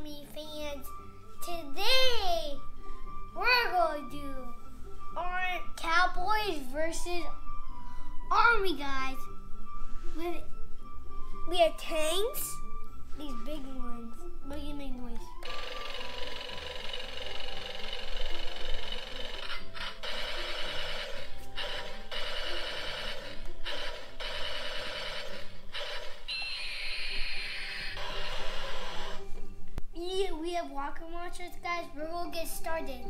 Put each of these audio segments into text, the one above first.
Army fans, today we're going to do Cowboys versus Army guys. We have tanks, these big ones. But you make noise. We have Walker Monsters, guys. We're gonna get started.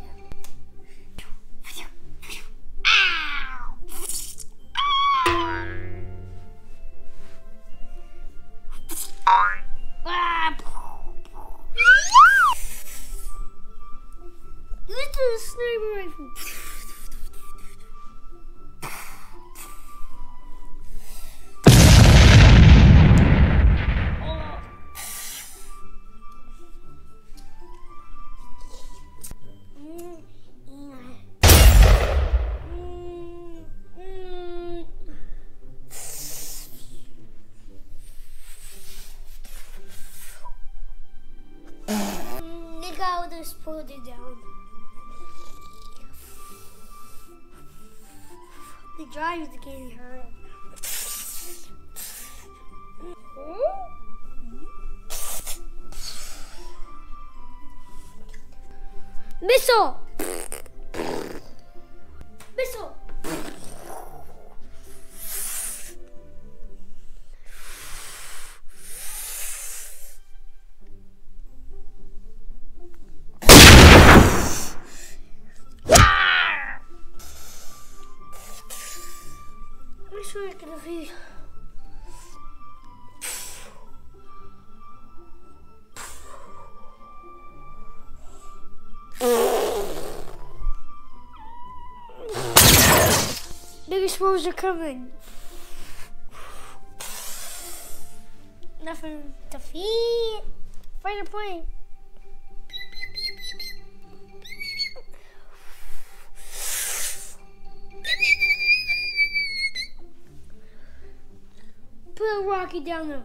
This is a sniper rifle. I'll just pull it down. The drive is getting hurt. Missile! Missile! Sure gonna be big explosions are coming. Nothing to feed. Fighter plane. Put a rocket down there.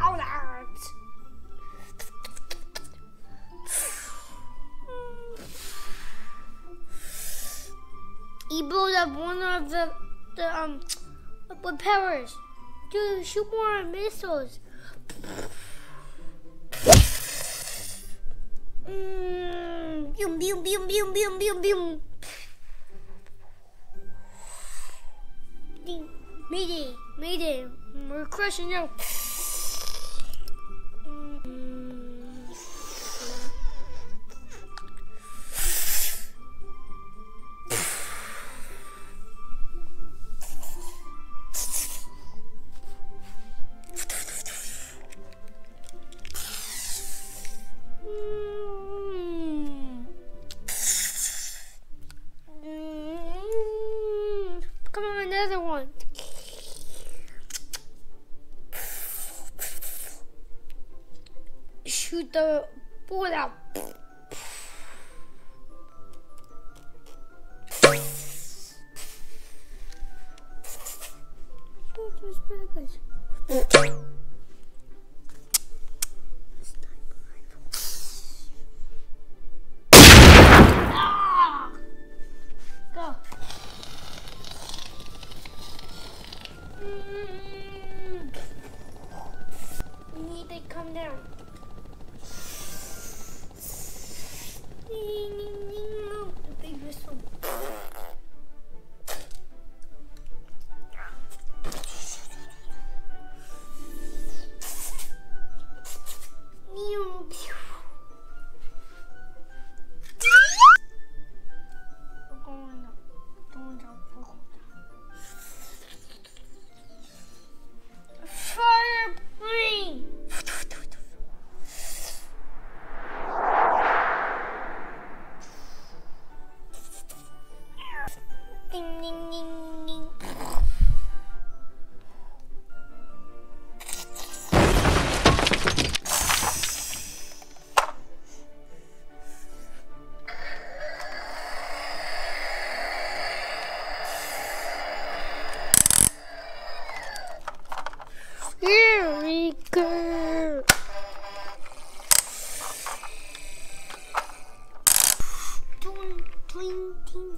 Ow, that hurts. He blew up one of the propellers. Dude, shoot more missiles. Boom, boom, boom, boom, boom, boom, boom. Mayday, mayday. We're crushing now. Another one. Shoot the bullet out. They come down. The big whistle.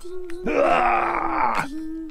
ding, ding, ding.